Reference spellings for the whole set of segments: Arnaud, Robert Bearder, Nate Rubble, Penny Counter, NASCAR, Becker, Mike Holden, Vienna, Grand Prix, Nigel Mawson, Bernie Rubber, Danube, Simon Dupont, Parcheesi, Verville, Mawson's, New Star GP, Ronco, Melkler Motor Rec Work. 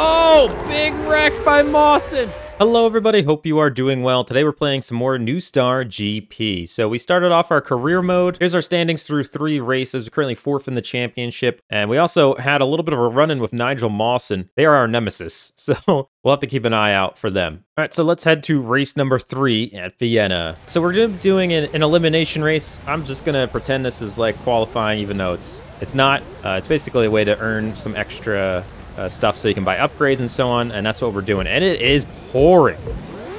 Oh, big wreck by Mawson. Hello everybody, hope you are doing well. Today we're playing some more New Star GP. So we started off our career mode. Here's our standings through 3 races. We're currently 4th in the championship. And we also had a little bit of a run-in with Nigel Mawson. They are our nemesis, so we'll have to keep an eye out for them. All right, so let's head to race number 3 at Vienna. So we're going to be doing an elimination race. I'm just going to pretend this is like qualifying, even though it's not. It's basically a way to earn some extra stuff so you can buy upgrades and so on, and that's what we're doing. And it is pouring.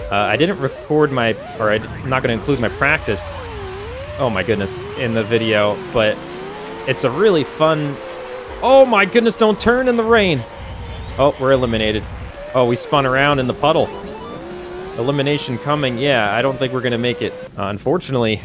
I didn't record my, or I'm not going to include my practice, oh my goodness, in the video, but it's a really fun, oh my goodness, don't turn in the rain. Oh, we're eliminated. Oh, we spun around in the puddle. Elimination coming. Yeah, I don't think we're going to make it. Unfortunately,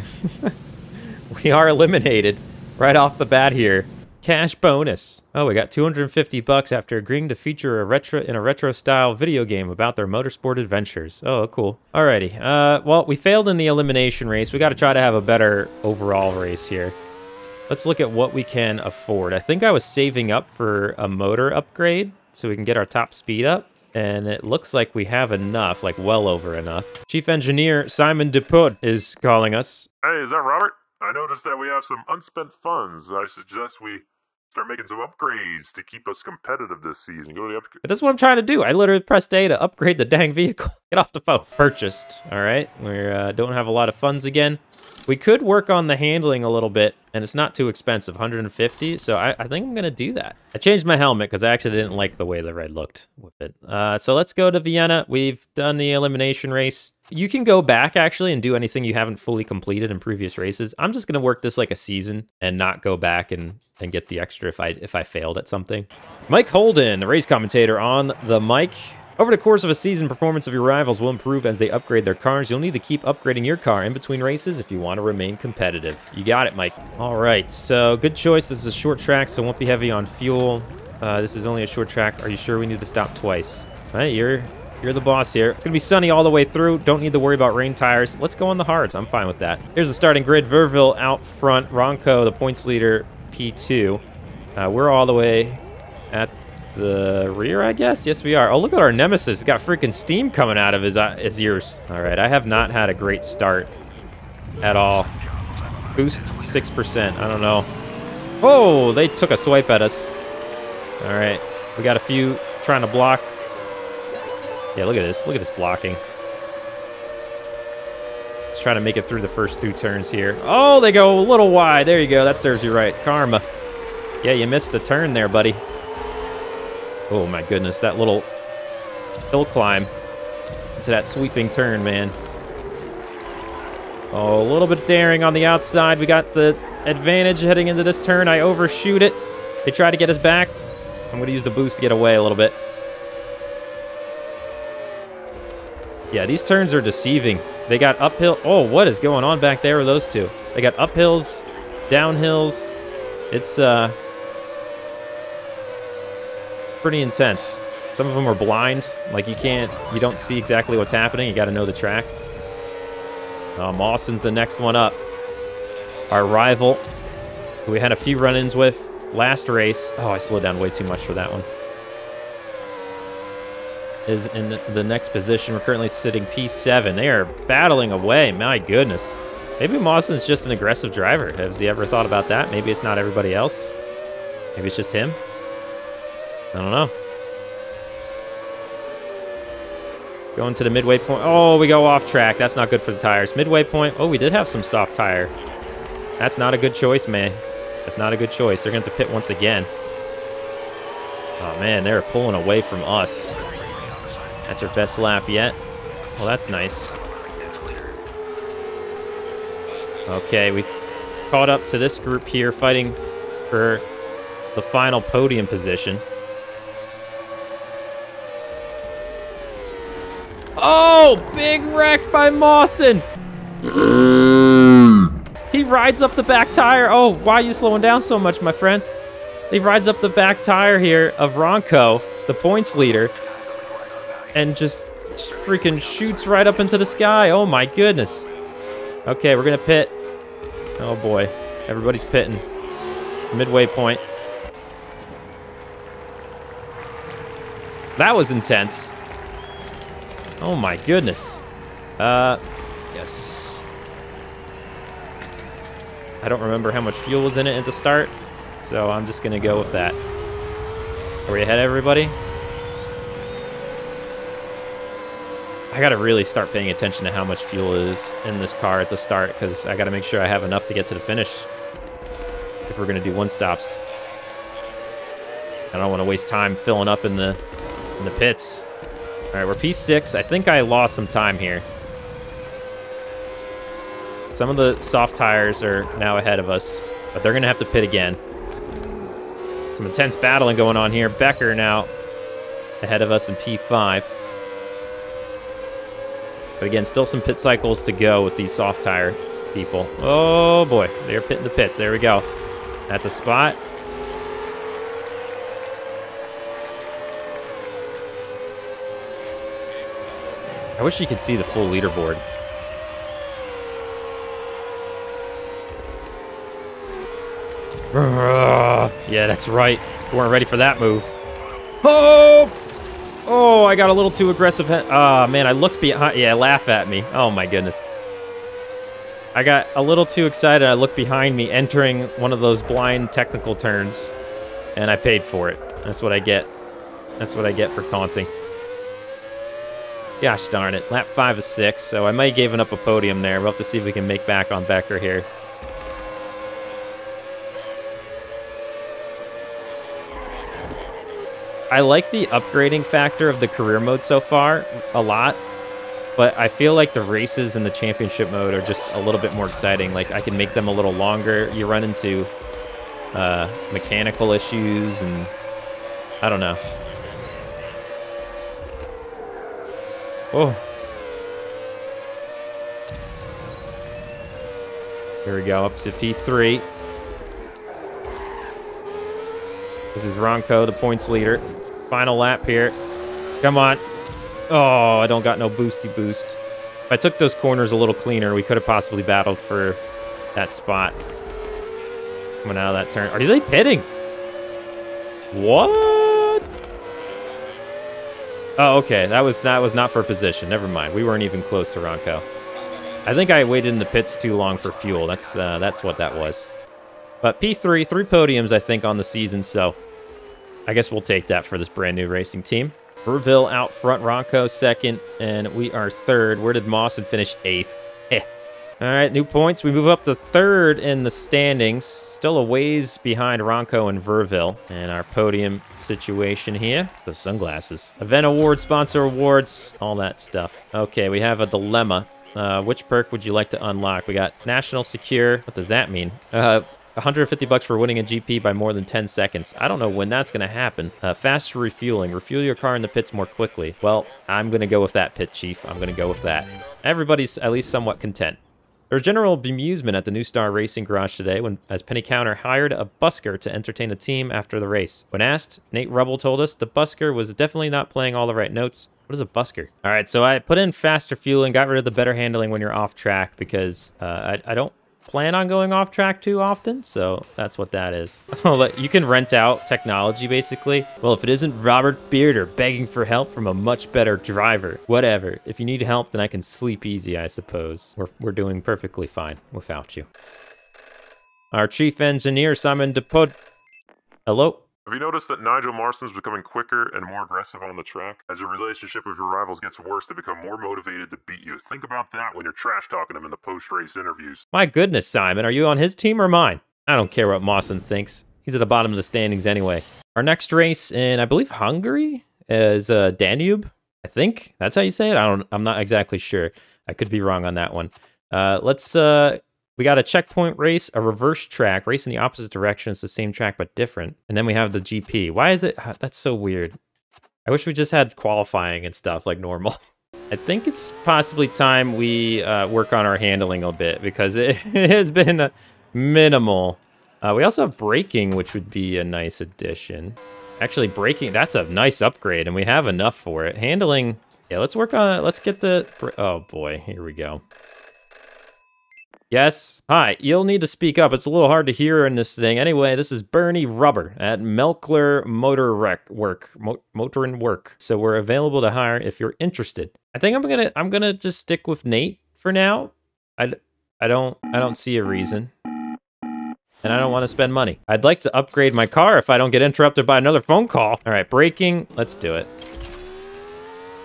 we are eliminated right off the bat here. Cash bonus. Oh, we got 250 bucks after agreeing to feature a retro style video game about their motorsport adventures. Oh, cool. Alrighty. Well, we failed in the elimination race. We got to try to have a better overall race here. Let's look at what we can afford. I think I was saving up for a motor upgrade so we can get our top speed up, and it looks like we have enough, like well over enough. Chief Engineer Simon Dupont is calling us. Hey, is that Robert? I noticed that we have some unspent funds. I suggest we start making some upgrades to keep us competitive this season. Go to the upgrade. That's what I'm trying to do. I literally pressed A to upgrade the dang vehicle. Get off the phone. Purchased. All right. We don't have a lot of funds again. We could work on the handling a little bit, and it's not too expensive, 150. So I think I'm going to do that. I changed my helmet because I actually didn't like the way the red looked with it. So let's go to Vienna. We've done the elimination race. You can go back, actually, and do anything you haven't fully completed in previous races. I'm just going to work this like a season and not go back and get the extra if I failed at something. Mike Holden, the race commentator on the mic. Over the course of a season, performance of your rivals will improve as they upgrade their cars. You'll need to keep upgrading your car in between races if you want to remain competitive. You got it, Mike. All right, so good choice. This is a short track, so it won't be heavy on fuel. This is only a short track. Are you sure we need to stop twice? All right, you're the boss here. It's gonna be sunny all the way through. Don't need to worry about rain tires. Let's go on the hards. I'm fine with that. Here's the starting grid. Verville out front. Ronco, the points leader, P2. We're all the way at the rear, I guess? Yes, we are. Oh, look at our nemesis. He's got freaking steam coming out of his ears. All right, I have not had a great start at all. Boost 6%. I don't know. Oh, they took a swipe at us. All right, we got a few trying to block. Yeah, look at this. Look at this blocking. Let's try to make it through the first 2 turns here. Oh, they go a little wide. There you go. That serves you right. Karma. Yeah, you missed the turn there, buddy. Oh my goodness, that little hill climb to that sweeping turn, man. Oh, a little bit daring on the outside. We got the advantage heading into this turn. I overshoot it. They try to get us back. I'm going to use the boost to get away a little bit. Yeah, these turns are deceiving. They got uphill. Oh, what is going on back there with those two? They got uphills, downhills. It's pretty intense. Some of them are blind, like you don't see exactly what's happening. You got to know the track. Mawson's the next one up. Our rival, who we had a few run-ins with last race. Oh, I slowed down way too much for that one. Is in the next position. We're currently sitting P7. They are battling away. My goodness. Maybe Mawson's just an aggressive driver. Has he ever thought about that? Maybe it's not everybody else. Maybe it's just him. I don't know. Going to the midway point. Oh, we go off track. That's not good for the tires. Midway point. Oh, we did have some soft tire. That's not a good choice, man. That's not a good choice. They're going to have to pit once again. Oh, man, they're pulling away from us. That's our best lap yet. Well, that's nice. Okay, we caught up to this group here fighting for the final podium position. Oh, big wreck by Mawson. He rides up the back tire. Oh, why are you slowing down so much, my friend? He rides up the back tire here of Ronco, the points leader, and just freaking shoots right up into the sky. Oh my goodness. Okay, we're gonna pit. Oh boy, everybody's pitting. Midway point. That was intense. Oh my goodness. Yes. I don't remember how much fuel was in it at the start, so I'm just gonna go with that. Are we ahead, everybody? I gotta really start paying attention to how much fuel is in this car at the start, because I gotta make sure I have enough to get to the finish if we're gonna do one stops. I don't want to waste time filling up in the pits. All right, we're P6. I think I lost some time here. Some of the soft tires are now ahead of us, but they're gonna have to pit again. Some intense battling going on here. Becker now ahead of us in P5. But again, still some pit cycles to go with these soft tire people. Oh boy, they're pitting the pits. There we go. That's a spot. I wish you could see the full leaderboard. Yeah, that's right. We weren't ready for that move. Oh! Oh, I got a little too aggressive. Ah, man, I looked behind. Yeah, laugh at me. Oh, my goodness. I got a little too excited. I looked behind me entering one of those blind technical turns, and I paid for it. That's what I get. That's what I get for taunting. Gosh darn it. Lap 5 is 6, so I might have given up a podium there. We'll have to see if we can make back on Becker here. I like the upgrading factor of the career mode so far a lot, but I feel like the races in the championship mode are just a little bit more exciting. Like, I can make them a little longer. You run into mechanical issues, and I don't know. Oh. Here we go, up to P3. This is Ronco, the points leader. Final lap here. Come on. Oh, I don't got no boosty boost. If I took those corners a little cleaner, we could have possibly battled for that spot. Coming out of that turn. Are they pitting? What? Oh, okay. That was not for position. Never mind. We weren't even close to Ronco. I think I waited in the pits too long for fuel. That's what that was. But P3, 3 podiums, I think, on the season. So I guess we'll take that for this brand new racing team. Verville out front, Ronco second, and we are third. Where did Mawson finish? 8th. Eh. All right, new points. We move up to third in the standings. Still a ways behind Ronco and Verville. And our podium situation here. Those sunglasses. Event awards, sponsor awards, all that stuff. Okay, we have a dilemma. Which perk would you like to unlock? We got National Secure. What does that mean? $150 for winning a GP by more than 10 seconds. I don't know when that's going to happen. Faster refueling. Refuel your car in the pits more quickly. Well, I'm going to go with that, Pit Chief. I'm going to go with that. Everybody's at least somewhat content. There was general bemusement at the New Star Racing Garage today as Penny Counter hired a busker to entertain the team after the race. When asked, Nate Rubble told us the busker was definitely not playing all the right notes. What is a busker? All right, so I put in faster fueling, got rid of the better handling when you're off track because I don't plan on going off track too often, so that's what that is. You can rent out technology, basically. Well, if it isn't Robert Bearder begging for help from a much better driver. Whatever. If you need help, then I can sleep easy, I suppose. We're doing perfectly fine without you. Our chief engineer, Simon Dupont. Hello? Have you noticed that Nigel Mawson's becoming quicker and more aggressive on the track? As your relationship with your rivals gets worse, they become more motivated to beat you. Think about that when you're trash-talking them in the post-race interviews. My goodness, Simon, are you on his team or mine? I don't care what Mawson thinks. He's at the bottom of the standings anyway. Our next race in, I believe, Hungary is Danube, I think. That's how you say it? I'm not exactly sure. I could be wrong on that one. We got a checkpoint race, a reverse track, race in the opposite direction. It's the same track, but different. And then we have the GP. Why is it? That's so weird. I wish we just had qualifying and stuff like normal. I think it's possibly time we work on our handling a bit because it has been minimal. We also have braking, which would be a nice addition. Actually, braking, that's a nice upgrade and we have enough for it. Handling, yeah, let's work on it. Let's get the, oh boy, here we go. Yes? Hi, you'll need to speak up. It's a little hard to hear in this thing. Anyway, this is Bernie Rubber at Melkler Motor Rec Work. Motor and Work. So we're available to hire if you're interested. I think I'm gonna just stick with Nate for now. I don't see a reason. And I don't want to spend money. I'd like to upgrade my car if I don't get interrupted by another phone call. All right, braking, let's do it.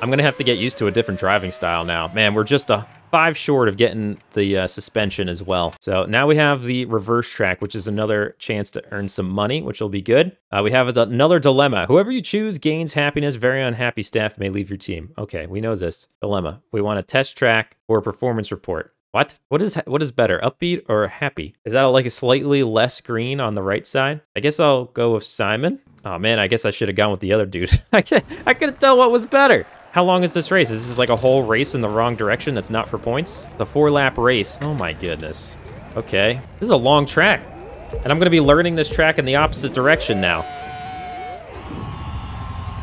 I'm gonna have to get used to a different driving style now. Man, we're just a 5 short of getting the suspension as well. So now we have the reverse track, which is another chance to earn some money, which will be good. We have another dilemma. Whoever you choose gains happiness. Very unhappy staff may leave your team. Okay, we know this dilemma. We want a test track or a performance report. What is better, upbeat or happy? Is that like a slightly less green on the right side? I guess I'll go with Simon. Oh man, I guess I should have gone with the other dude. I couldn't tell what was better. How long is this race? Is this like a whole race in the wrong direction that's not for points? The 4-lap race. Oh my goodness. Okay, this is a long track. And I'm gonna be learning this track in the opposite direction now.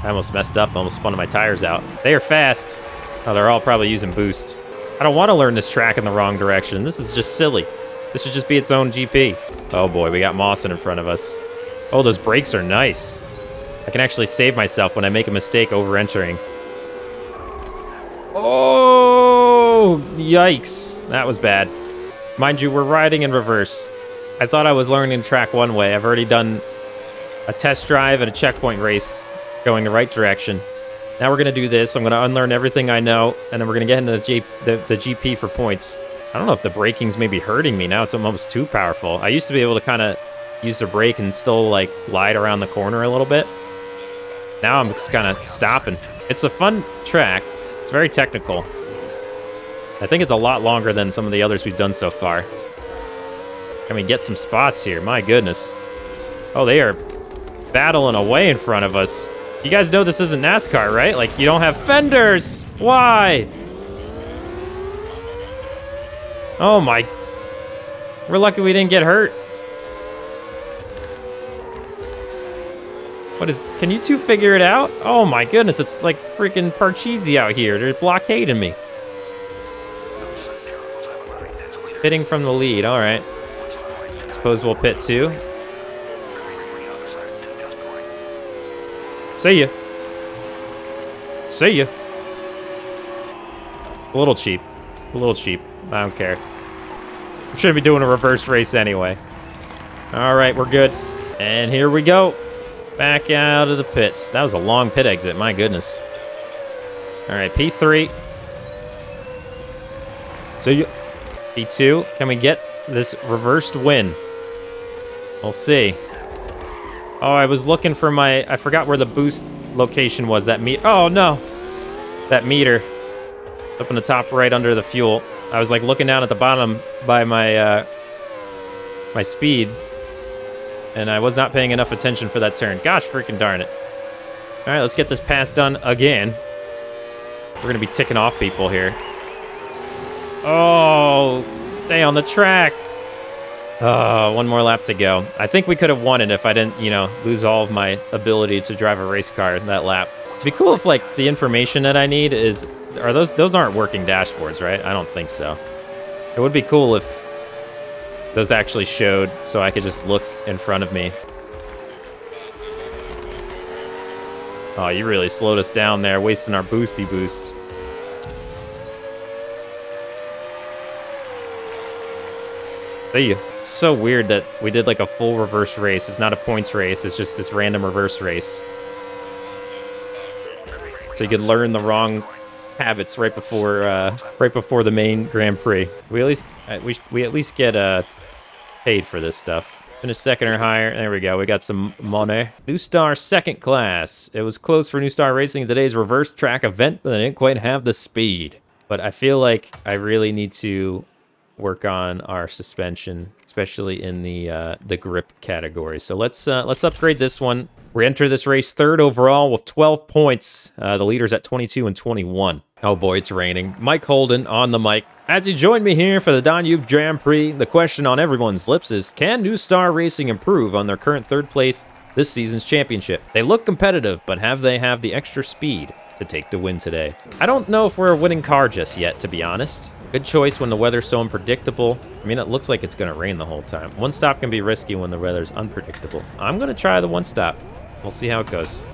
I almost messed up, almost spun my tires out. They are fast. Oh, they're all probably using boost. I don't want to learn this track in the wrong direction. This is just silly. This should just be its own GP. Oh boy, we got Mawson in front of us. Oh, those brakes are nice. I can actually save myself when I make a mistake over entering. Oh, yikes. That was bad. Mind you, we're riding in reverse. I thought I was learning track one way. I've already done a test drive and a checkpoint race going the right direction. Now we're gonna do this. I'm gonna unlearn everything I know, and then we're gonna get into the GP for points. I don't know if the braking's maybe hurting me now. It's almost too powerful. I used to be able to kind of use the brake and still like glide around the corner a little bit. Now I'm just kind of stopping. It's a fun track. It's very technical. I think it's a lot longer than some of the others we've done so far. Can we get some spots here? My goodness. Oh, they are battling away in front of us. You guys know this isn't NASCAR, right? Like, you don't have fenders. Why? Oh my. We're lucky we didn't get hurt. Can you two figure it out? Oh my goodness, it's like freaking Parcheesi out here. They're blockading me. Pitting from the lead, all right. Suppose we'll pit too. See ya. See ya. A little cheap. A little cheap. I don't care. We shouldn't be doing a reverse race anyway. All right, we're good. And here we go. Back out of the pits. That was a long pit exit, my goodness. All right, P3. See ya. P2. Can we get this reversed win? We'll see. Oh, I was looking for I forgot where the boost location was. Oh no, that meter up in the top right under the fuel. I was like looking down at the bottom by my speed, and I was not paying enough attention for that turn. Gosh, freaking darn it! All right, let's get this pass done again. We're gonna be ticking off people here. Oh, stay on the track. Oh, one more lap to go. I think we could have won it if I didn't, you know, lose all of my ability to drive a race car in that lap. It'd be cool if, like, the information that I need is... Are those aren't working dashboards, right? I don't think so. It would be cool if those actually showed so I could just look in front of me. Oh, you really slowed us down there, wasting our boosty boost. See ya. It's so weird that we did like a full reverse race. It's not a points race, it's just this random reverse race. So you could learn the wrong habits right before the main Grand Prix. We at least get paid for this stuff. Finish second or higher. There we go, we got some money. New Star second class. It was close for New Star Racing in today's reverse track event, but they didn't quite have the speed. But I feel like I really need to work on our suspension, especially in the grip category. So let's upgrade this one. We enter this race third overall with 12 points. The leaders at 22 and 21. Oh boy, it's raining. Mike Holden on the mic. As you join me here for the Danube Grand Prix, the question on everyone's lips is, can New Star Racing improve on their current third place this season's championship? They look competitive, but have the extra speed to take the win today? I don't know if we're a winning car just yet, to be honest. Good choice when the weather's so unpredictable. I mean, it looks like it's going to rain the whole time. One stop can be risky when the weather's unpredictable. I'm going to try the one stop. We'll see how it goes.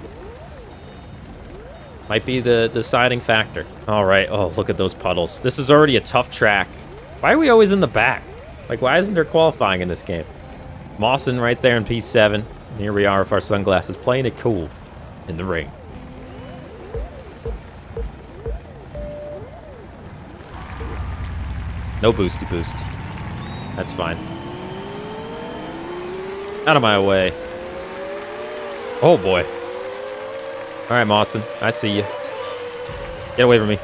Might be the deciding factor. All right. Oh, look at those puddles. This is already a tough track. Why are we always in the back? Like, why isn't there qualifying in this game? Mawson right there in P7. And here we are with our sunglasses, playing it cool in the rain. No boosty boost. That's fine. Out of my way. Oh, boy. All right, Mawson. I see you. Get away from me.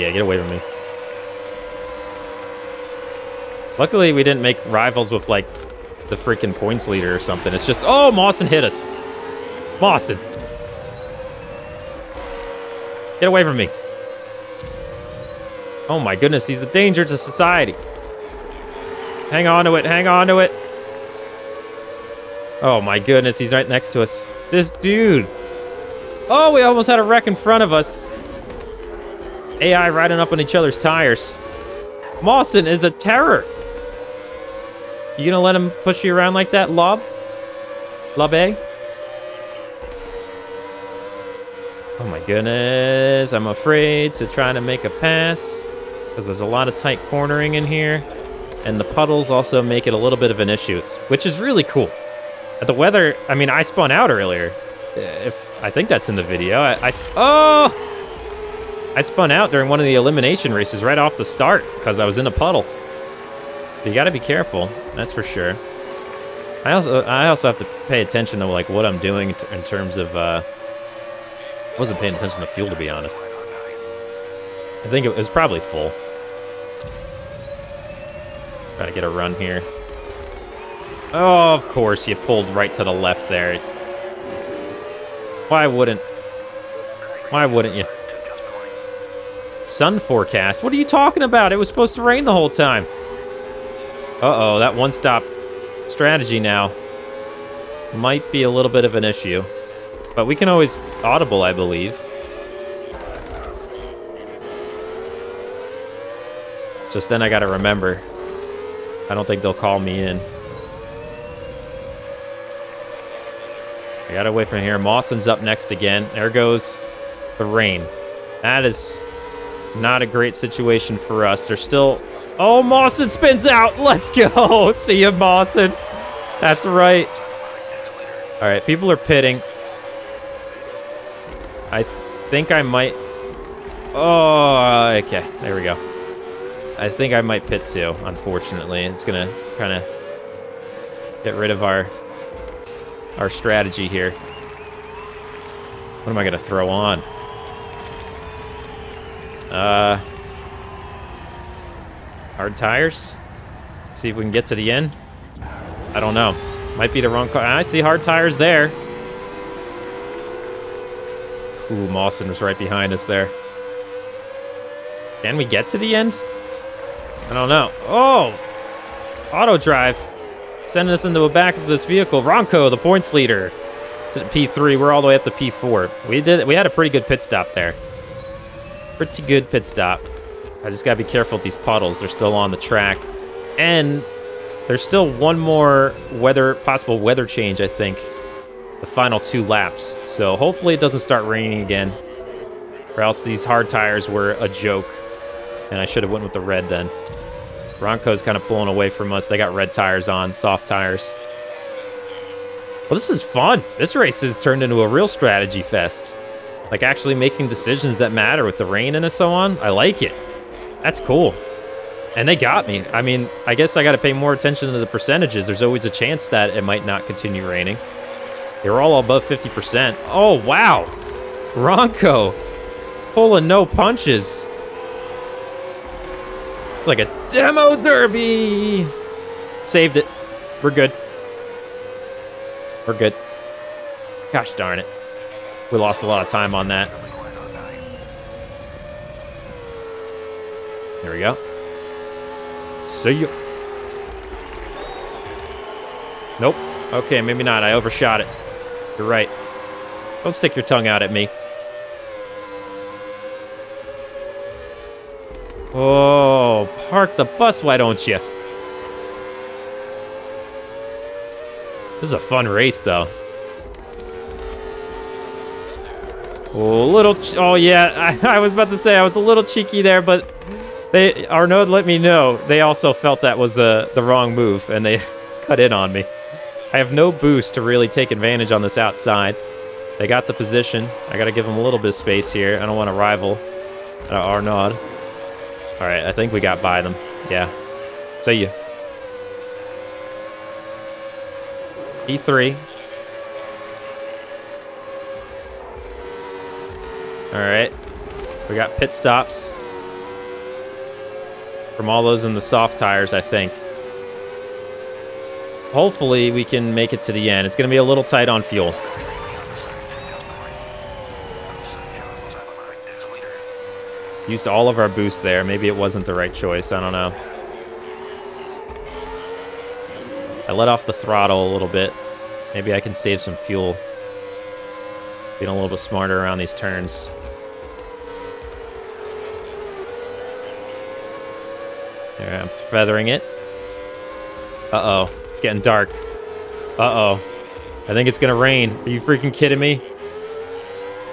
Yeah, get away from me. Luckily, we didn't make rivals with, like, the freaking points leader or something. It's just... Oh, Mawson hit us. Mawson. Get away from me. Oh, my goodness. He's a danger to society. Hang on to it. Hang on to it. Oh, my goodness. He's right next to us. This dude. Oh, we almost had a wreck in front of us. AI riding up on each other's tires. Mawson is a terror. You gonna let him push you around like that, Lob? Lob A? Oh my goodness, I'm afraid to try to make a pass because there's a lot of tight cornering in here, and the puddles also make it a little bit of an issue, which is really cool. The weather, I mean, I spun out earlier. If I think that's in the video. I spun out during one of the elimination races right off the start because I was in a puddle. You gotta be careful, that's for sure. I also have to pay attention to like what I'm doing in terms of. I wasn't paying attention to fuel, to be honest. I think it was probably full. Try to get a run here. Oh, of course, you pulled right to the left there. Why wouldn't? Why wouldn't you? Sun forecast? What are you talking about? It was supposed to rain the whole time. Uh-oh, that one-stop strategy now might be a little bit of an issue. But we can always audible, I believe. Just then I gotta remember. I don't think they'll call me in. I got away from here. Mawson's up next again. There goes the rain. That is not a great situation for us. They're still... Oh, Mawson spins out. Let's go. See you, Mawson. That's right. All right, people are pitting. I think I might... Oh, okay. There we go. I think I might pit too, unfortunately. It's going to kind of get rid of our strategy here. What am I going to throw on? Hard tires? See if we can get to the end. I don't know. Might be the wrong car. I see hard tires there. Ooh, Mawson was right behind us there. Can we get to the end? I don't know. Oh! Auto drive. Sending us into the back of this vehicle. Ronco, the points leader. To the P3. We're all the way up to P4. We had a pretty good pit stop there. Pretty good pit stop. I just gotta be careful with these puddles. They're still on the track. And there's still one more possible weather change, I think. The final two laps. So hopefully it doesn't start raining again. Or else these hard tires were a joke. And I should have went with the red then. Ronco's kind of pulling away from us. They got red tires on, soft tires. Well, this is fun. This race has turned into a real strategy fest. Like actually making decisions that matter with the rain and so on. I like it. That's cool. And they got me. I mean, I guess I got to pay more attention to the percentages. There's always a chance that it might not continue raining. They were all above 50%. Oh, wow. Ronco pulling no punches. It's like a demo derby. Saved it. We're good. We're good. Gosh darn it. We lost a lot of time on that. There we go. See ya. Nope. Okay, maybe not. I overshot it. You're right. Don't stick your tongue out at me. Oh, park the bus, why don't you? This is a fun race, though. Oh, I was about to say I was a little cheeky there, but Arnaud let me know. They also felt that was the wrong move, and they cut in on me. I have no boost to really take advantage on this outside. They got the position. I got to give them a little bit of space here. I don't want to rival Arnaud. All right, I think we got by them. Yeah. See you. E3. All right. We got pit stops from all those in the soft tires, I think. Hopefully, we can make it to the end. It's going to be a little tight on fuel. Used all of our boost there. Maybe it wasn't the right choice. I don't know. I let off the throttle a little bit. Maybe I can save some fuel. Being a little bit smarter around these turns. There, I'm feathering it. Uh-oh. It's getting dark. Uh-oh. I think it's going to rain. Are you freaking kidding me?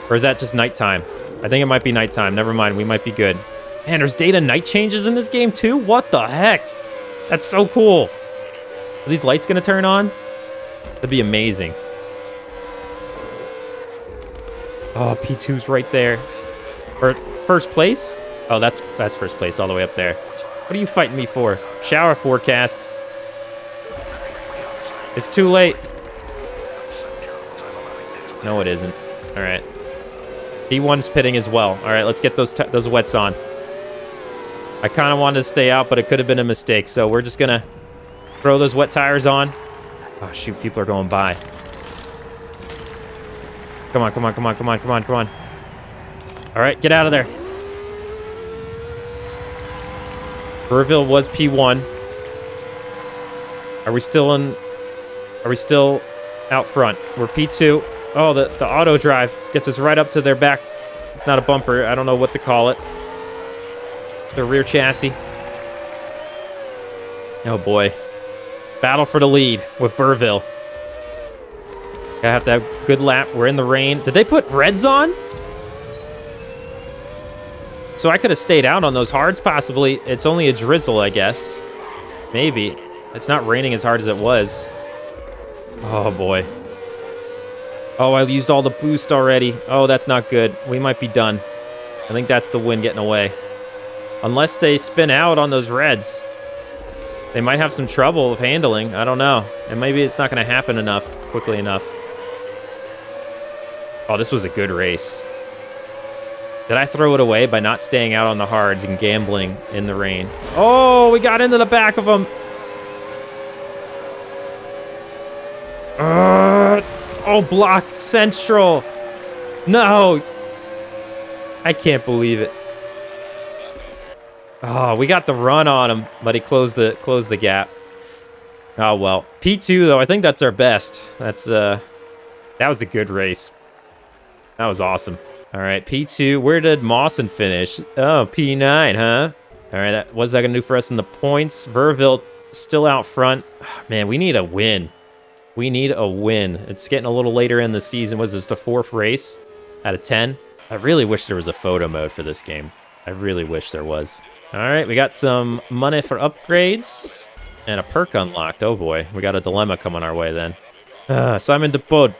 Or is that just nighttime? I think it might be nighttime. Never mind. We might be good. Man, there's day to night changes in this game, too? What the heck? That's so cool. Are these lights going to turn on? That'd be amazing. Oh, P2's right there. Or first place? Oh, that's first place all the way up there. What are you fighting me for? Shower forecast. It's too late. No, it isn't. All right. D1's pitting as well. All right, let's get those wets on. I kind of wanted to stay out, but it could have been a mistake, so we're just going to throw those wet tires on. Oh, shoot, people are going by. Come on, come on, come on, come on, come on, come on. All right, get out of there. Verville was P1. Are we still out front? We're P2. Oh, the auto drive gets us right up to their back. It's not a bumper. I don't know what to call it. The rear chassis. Oh, boy. Battle for the lead with Verville. Gotta have to have a good lap. We're in the rain. Did they put reds on? So I could have stayed out on those hards, possibly. It's only a drizzle, I guess. Maybe. It's not raining as hard as it was. Oh, boy. Oh, I used all the boost already. Oh, that's not good. We might be done. I think that's the wind getting away. Unless they spin out on those reds. They might have some trouble with handling. I don't know. And maybe it's not going to happen enough, quickly enough. Oh, this was a good race. Did I throw it away by not staying out on the hards and gambling in the rain? Oh, we got into the back of them. Oh, block central. No. I can't believe it. Oh, we got the run on him, but he closed the gap. Oh, well. P2, though, I think that's our best. That's that was a good race. That was awesome. All right, P2. Where did Mawson finish? Oh, P9, huh? All right, what's that going to do for us in the points? Verville still out front. Man, we need a win. We need a win. It's getting a little later in the season. Was this the 4th race out of 10? I really wish there was a photo mode for this game. I really wish there was. All right, we got some money for upgrades and a perk unlocked. Oh, boy. We got a dilemma coming our way then. Simon Dupont.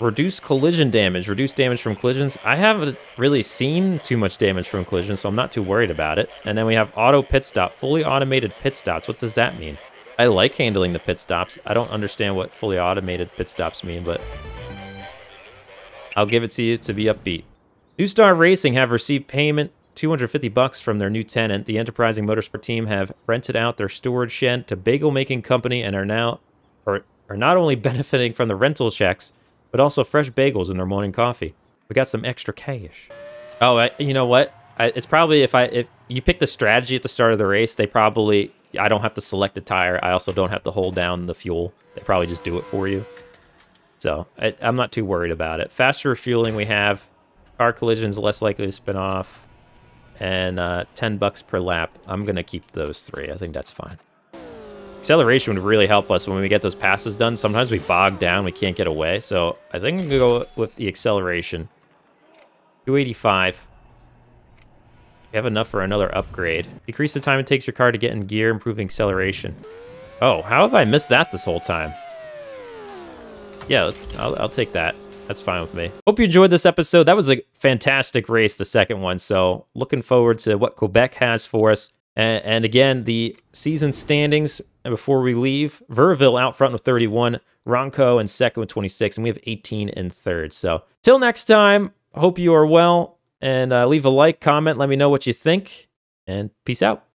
Reduce collision damage. Reduce damage from collisions. I haven't really seen too much damage from collisions, so I'm not too worried about it. And then we have auto pit stop. Fully automated pit stops. What does that mean? I like handling the pit stops. I don't understand what fully automated pit stops mean, but I'll give it to you to be upbeat. New Star Racing have received payment $250 from their new tenant. The enterprising motorsport team have rented out their storage shed to bagel making company and are not only benefiting from the rental checks, but also fresh bagels in their morning coffee. We got some extra cash. Oh, you know what? It's probably if you pick the strategy at the start of the race, they probably, I don't have to select the tire. I also don't have to hold down the fuel. They probably just do it for you. So I'm not too worried about it. Faster refueling we have. Car collisions less likely to spin off. and $10 per lap. I'm going to keep those three. I think that's fine. Acceleration would really help us when we get those passes done. Sometimes we bog down, we can't get away. So I think I'm going to go with the acceleration. 285. We have enough for another upgrade. Decrease the time it takes your car to get in gear, improving acceleration. Oh, how have I missed that this whole time? Yeah, I'll take that. That's fine with me. Hope you enjoyed this episode. That was a fantastic race, the second one. So looking forward to what Quebec has for us. And again, the season standings before we leave. Verville out front with 31. Ronco in second with 26. And we have 18 in third. So till next time, hope you are well. And leave a like, comment, let me know what you think. And peace out.